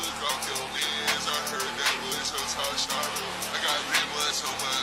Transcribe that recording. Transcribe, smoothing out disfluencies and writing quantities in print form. Look off your lens, I heard that was your talk, Charlotte. I got limbo so much.